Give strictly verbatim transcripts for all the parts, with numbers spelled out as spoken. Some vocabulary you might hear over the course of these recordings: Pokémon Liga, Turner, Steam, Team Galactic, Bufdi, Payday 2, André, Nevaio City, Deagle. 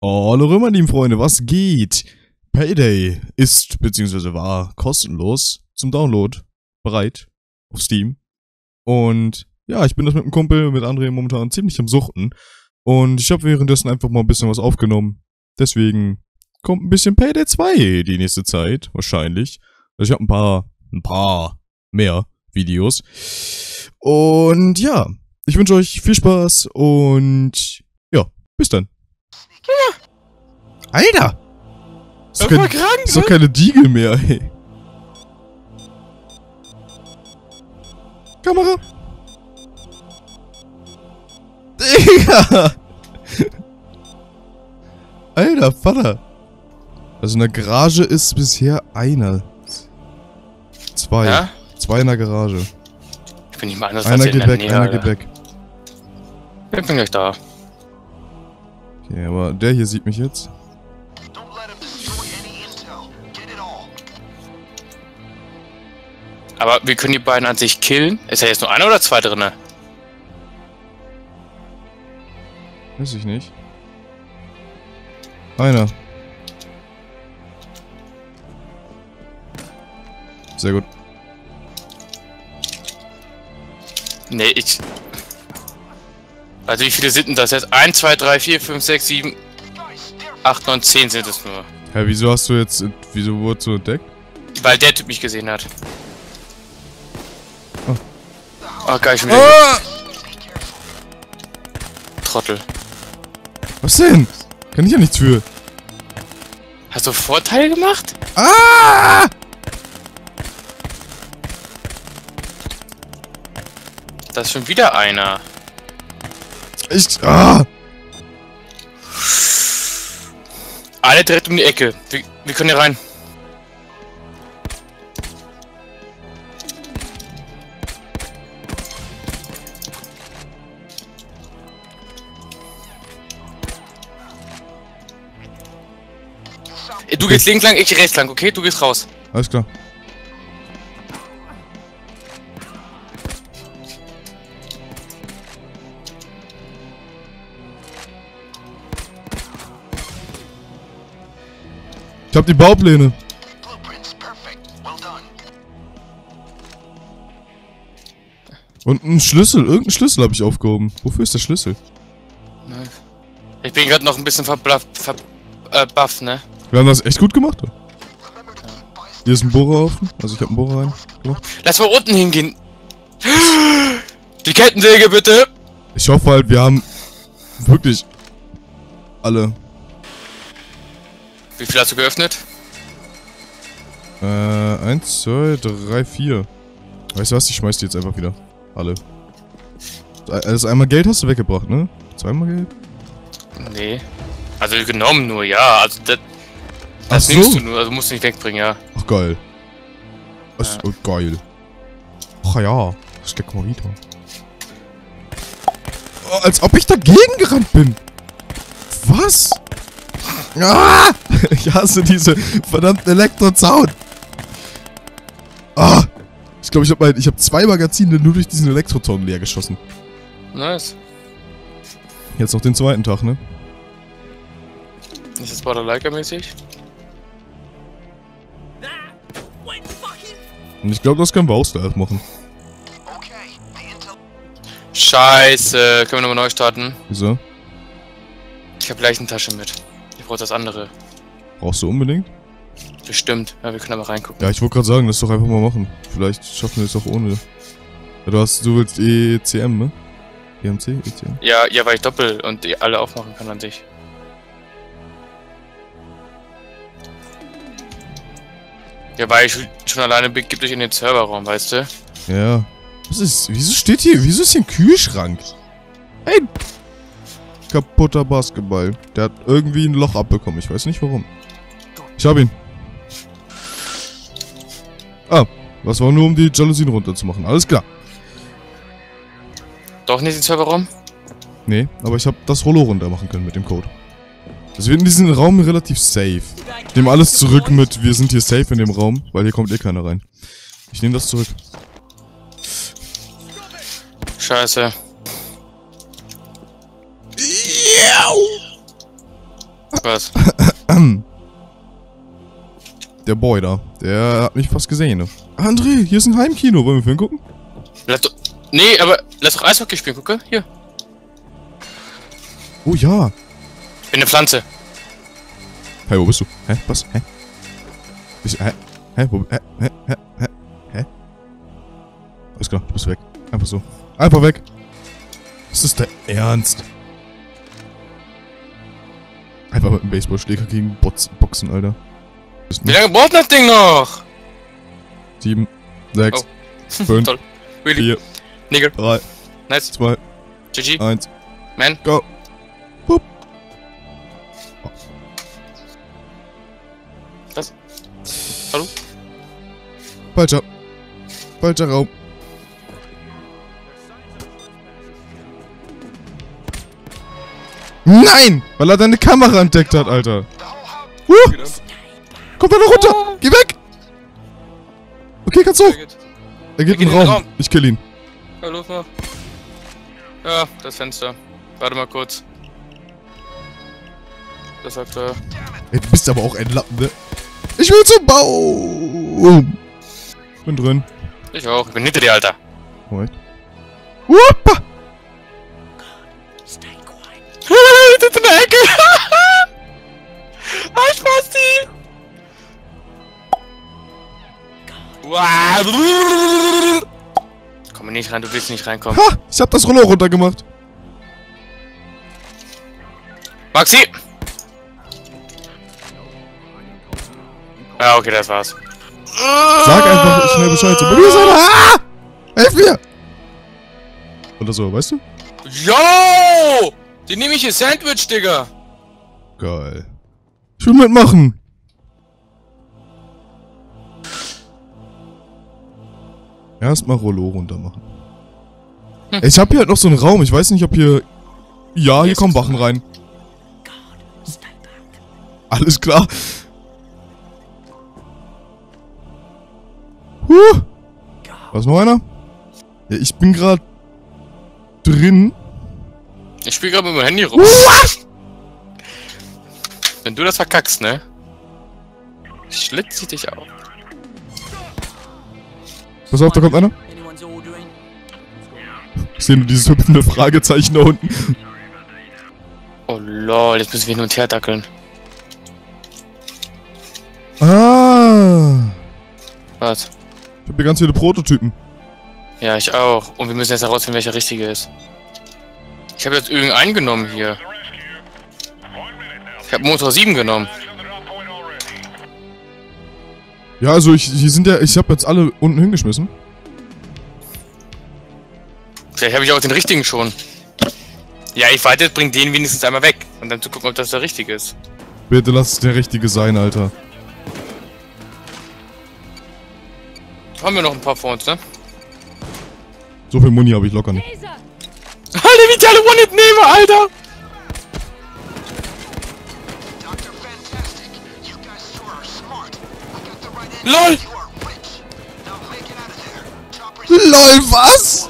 Hallo Römerteam-Freunde, was geht? Payday ist, beziehungsweise war, kostenlos zum Download bereit auf Steam. Und ja, ich bin das mit einem Kumpel, mit André momentan ziemlich am Suchten. Und ich habe währenddessen einfach mal ein bisschen was aufgenommen. Deswegen kommt ein bisschen Payday zwei die nächste Zeit, wahrscheinlich. Also ich habe ein paar, ein paar mehr Videos. Und ja, ich wünsche euch viel Spaß und ja, bis dann. Alter! Das ist, kein, krank, ist doch keine Diegel mehr, ey. Kamera! Digga! Alter, Vater! Also in der Garage ist bisher einer. Zwei. Ja? Zwei in der Garage. Ich bin nicht mal anders als in der Nähe, Alter. Einer geht weg, einer geht weg. Ich bin gleich da. Okay, aber der hier sieht mich jetzt. Aber wir können die beiden an sich killen. Ist ja jetzt nur einer oder zwei drinne? Weiß ich nicht. Einer. Sehr gut. Nee, ich... Also wie viele sind denn das jetzt? eins, zwei, drei, vier, fünf, sechs, sieben, acht, neun, zehn sind es nur. Hä, ja, wieso hast du jetzt... Wieso wurdest du entdeckt? Weil der Typ mich gesehen hat. Oh, geil, schon wieder. Ah! Trottel. Was denn? Kann ich ja nichts für. Hast du Vorteile gemacht? Ah! Da ist schon wieder einer. Ich. Ah! Alle direkt um die Ecke. Wir, wir können hier rein. Du gehst links lang, ich rechts lang, okay? Du gehst raus. Alles klar. Ich hab die Baupläne. Und einen Schlüssel, irgendeinen Schlüssel habe ich aufgehoben. Wofür ist der Schlüssel? Nein. Ich bin gerade noch ein bisschen verblufft, ver äh, buff, ne? Wir haben das echt gut gemacht. Hier ist ein Bohrerhaufen. Also ich hab einen Bohrer rein. So. Lass mal unten hingehen. Die Kettensäge bitte. Ich hoffe halt, wir haben wirklich alle. Wie viel hast du geöffnet? Äh, eins, zwei, drei, vier. Weißt du was? Ich schmeiß die jetzt einfach wieder. Alle. Also einmal Geld hast du weggebracht, ne? Zweimal Geld? Nee. Also genommen nur, ja. Also das. Das Ach nimmst so. du nur, also musst du nicht wegbringen, ja. Ach geil. Das ja. ist geil. Ach ja, das geht mal wieder. Oh, als ob ich dagegen gerannt bin. Was? Ah! Ich hasse diese verdammten Elektrozaun. Ah! Ich glaube, ich habe ich hab zwei Magazine nur durch diesen Elektrozaun leer geschossen. Nice. Jetzt noch den zweiten Tag, ne? Ist das Borderliker-mäßig? Und ich glaube, das können wir auch Stealth machen. Scheiße, können wir nochmal neu starten? Wieso? Ich habe gleich eine Tasche mit. Ich brauche das andere. Brauchst du unbedingt? Bestimmt, ja, wir können aber reingucken. Ja, ich wollte gerade sagen, das doch einfach mal machen. Vielleicht schaffen wir es auch ohne. Ja, du, hast, du willst E C M, ne? E M C? E C M? Ja, ja, weil ich doppelt und alle aufmachen kann an sich. Ja, weil ich schon alleine bin, gib dich in den Serverraum, weißt du? Ja. Was ist. Wieso steht hier. Wieso ist hier ein Kühlschrank? Hey! Kaputter Basketball. Der hat irgendwie ein Loch abbekommen. Ich weiß nicht warum. Ich hab ihn. Ah, das war nur, um die Jalousien runterzumachen. Alles klar. Doch nicht den Serverraum? Nee, aber ich hab das Rollo runter machen können mit dem Code. Also wir sind in diesem Raum relativ safe. Ich nehme alles zurück mit, wir sind hier safe in dem Raum, weil hier kommt eh keiner rein. Ich nehme das zurück. Scheiße. Was? Der Boy da, der hat mich fast gesehen. Ne? André, hier ist ein Heimkino. Wollen wir Film gucken? Lass doch, nee, aber lass doch Eishockey spielen, gucke. Hier. Oh ja. Ich bin eine Pflanze. Hey, wo bist du? Hä? Was? Hä? Bist du, hä? Hä? Wo, hä? Hä? Hä? Hä? Hä? Alles klar, du bist weg. Einfach so. Einfach weg. Ist das der Ernst? Einfach mit dem Baseballschläger gegen Bots Boxen, Alter. Wie lange braucht das Ding noch? sieben, sechs, fünf, vier, drei, zwei, eins, Man, go. Boop. Oh. Was? Hallo? Falscher. Falscher Raum. Nein! Weil er deine Kamera entdeckt hat, Alter. Huh. Kommt da noch runter! Oh. Geh weg! Okay, kannst du! Er geht, er geht, er geht in den Raum. Raum. Ich kill ihn. Ja, los mal. Ja, das Fenster. Warte mal kurz. Das sagt er. Ey, du bist aber auch ein Lappen, ne? Ich will zum Bau! Bin drin. Ich auch. Ich bin hinter dir, Alter. Moment. Wuppa! Ich sitze in der Ecke! Hi, Spasti! Komm nicht rein, du willst nicht reinkommen. Ha! Ich hab das Rollo runtergemacht. Maxi! Ja, okay, das war's. Sag einfach schnell Bescheid. Ah! Helf mir! Oder so, weißt du? Yo! Die nehme ich hier Sandwich, Digga! Geil. Ich will mitmachen! Erstmal Rollo runter machen. Hm. Ich hab hier halt noch so einen Raum, ich weiß nicht, ob hier. Ja, hier kommen Wachen rein. Alles klar. Huh! Was noch einer? Ja, ich bin gerade drin. Ich spiel gerade mit meinem Handy rum. What? Wenn du das verkackst, ne? Schlitze ich dich auf. Pass auf, da kommt einer. Ich sehe nur dieses hüpfende Fragezeichen da unten. Oh lol, jetzt müssen wir hin und her dackeln. Ah. Was? Ich hab hier ganz viele Prototypen. Ja, ich auch. Und wir müssen jetzt herausfinden, welcher richtige ist. Ich habe jetzt irgendeinen genommen hier. Ich habe Motor sieben genommen. Ja, also ich, hier sind ja, ich habe jetzt alle unten hingeschmissen. Vielleicht habe ich auch den richtigen schon. Ja, ich warte, bring den wenigstens einmal weg. Und dann zu gucken, ob das der richtige ist. Bitte lass es der richtige sein, Alter. Haben wir noch ein paar vor uns, ne? So viel Muni habe ich locker nicht. Alter, wie ich alle One-Hit nehme, Alter! LOL! LOL, was?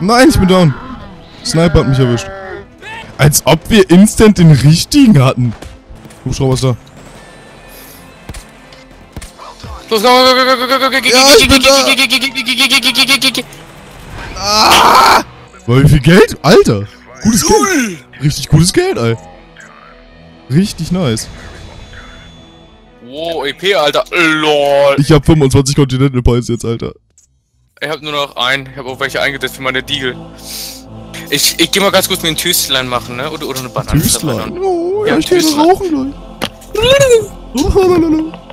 Nein, ich bin down. Sniper hat mich erwischt. Als ob wir instant den richtigen hatten. Hubschrauber ist da. Los, komm, komm, komm, komm, komm, komm, komm, komm, ja, komm, wie viel Geld? Alter! Gutes Geld! Richtig gutes Geld, ey! Richtig nice! Wow, E P, Alter! LOL! Ich hab fünfundzwanzig Continental Points jetzt, Alter! Ich hab nur noch einen, ich hab auch welche eingesetzt für meine Deagle. Ich, ich geh mal ganz kurz mit dem Tüstlein machen, ne? Oder, oder eine Banane. Tüstlein? Oh, ja, ich geh rauchen, Leute!